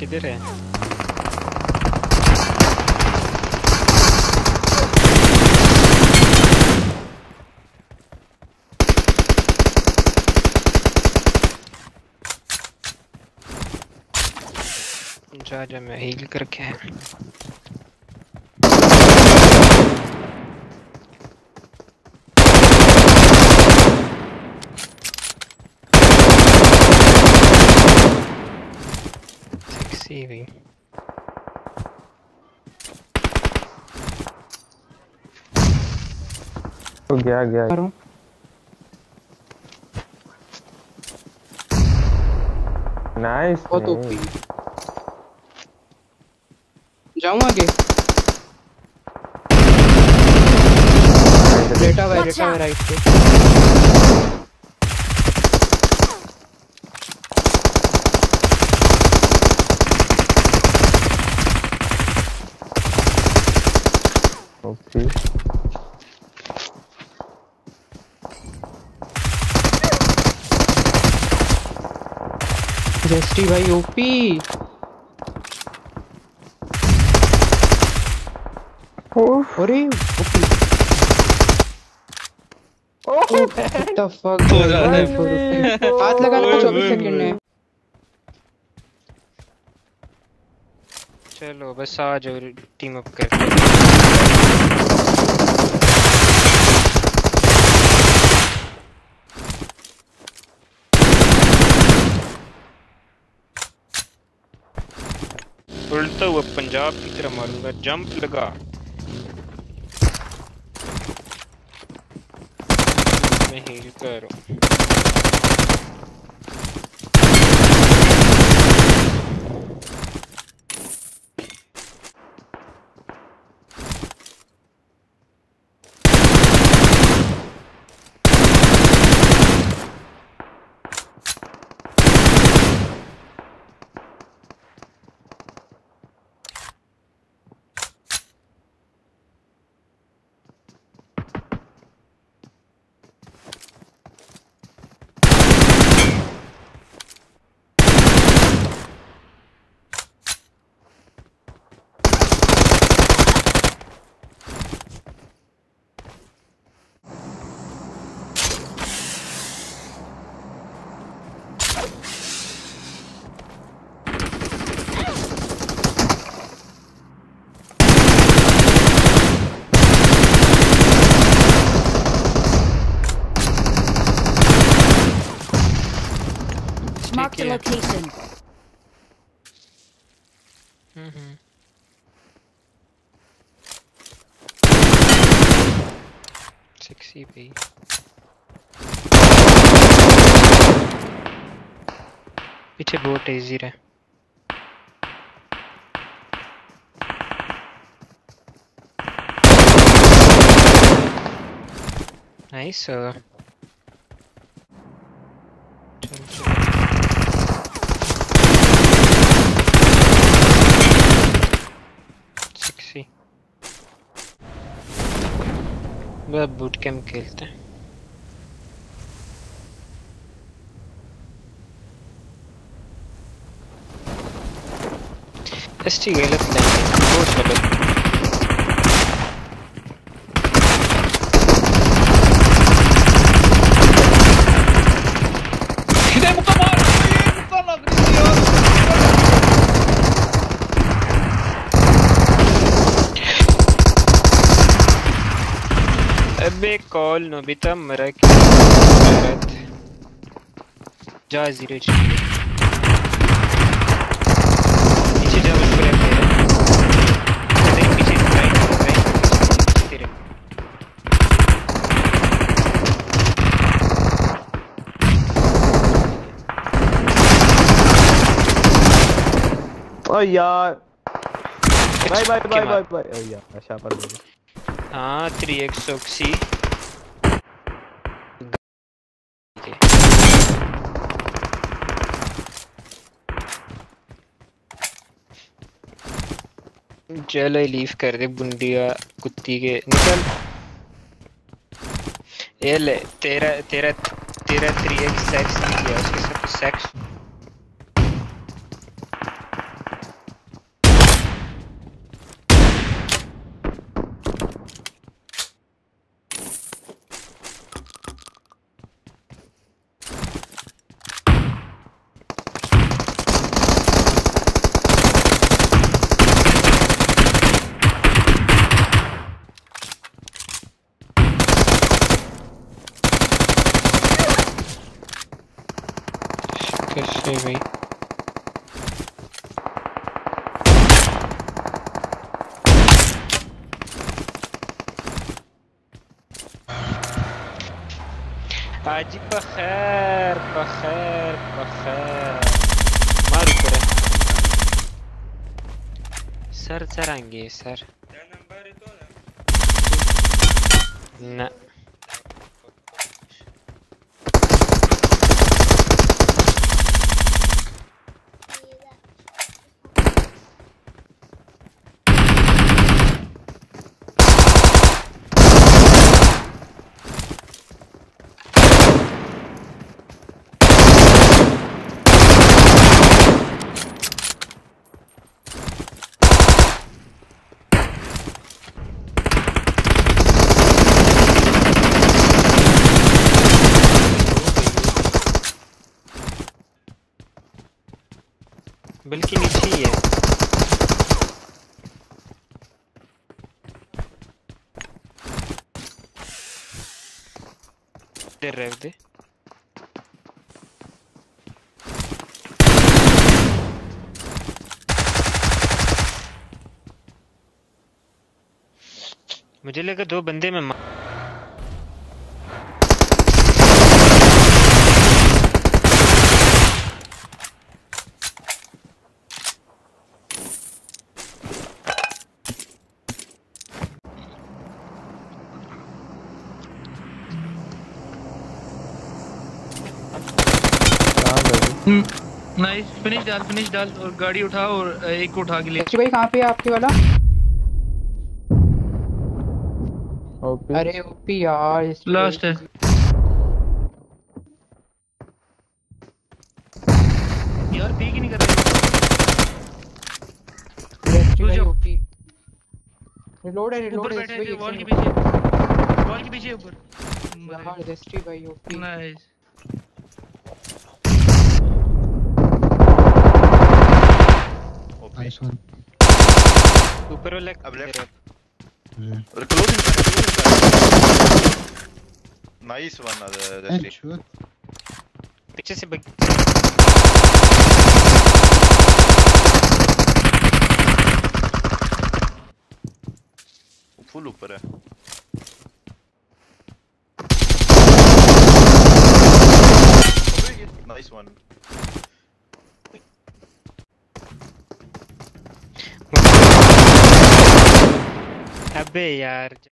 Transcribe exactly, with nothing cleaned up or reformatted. किधर है? जा जा मैं हील करके Receiving. तो गया गया करूं नाइस बहुत ओपी जाऊं आगे डेटा वाई डेटा राइट पे ओके जस्टी भाई ओपी ओह अरे OP oh what the fuck हो रहा है हाथ लगाने को चौबीस सेकंड है चलो बस आ जाओ टीम अप करते उल्टा हुआ पंजाब की तरह मारूंगा जंप लगा मैं हील करूं Mark the location. Mm-hmm. six C P. पीछे बहुत easy है. Nice. बस बूट कैंप खेलते हैं एसटी गलत नहीं बहुत गलत इधर मुक्का मार ये मुक्का लग रही है अबे कॉल नोबिता मरा क्यों जा जीरो ओ यार bye bye bye bye bye ओ यार अच्छा पर हां थ्री एक्स ऑक्सी चलो लीव कर दे बुंडिया कुत्ती के निकल ये ले तेरा तेरा तेरा थ्री एक्स सेक्स किया उसके साथ सेक्स Ricochet. عادي بخير بخير بخير ماري كره سر ترنگی سر نه बल्कि नीचे ही है दे रहे दे मुझे लगा दो बंदे में नाइस फिनिश डाल फिनिश डाल और गाड़ी उठा और एक को उठा के ले भाई कहां पे है आपके वाला ओपी अरे ओपी यार लास्ट है यार पी की नहीं कर रहा ओपी रिलोड है रिलोड ऊपर बैठे थे वॉल के पीछे वॉल के पीछे ऊपर यार रेस्ट्री भाई ओपी नाइस nice one ऊपर वाला अब लेफ्ट और closing closing nice one other पीछे से बग... फुल ऊपर है नाइस वन अबे यार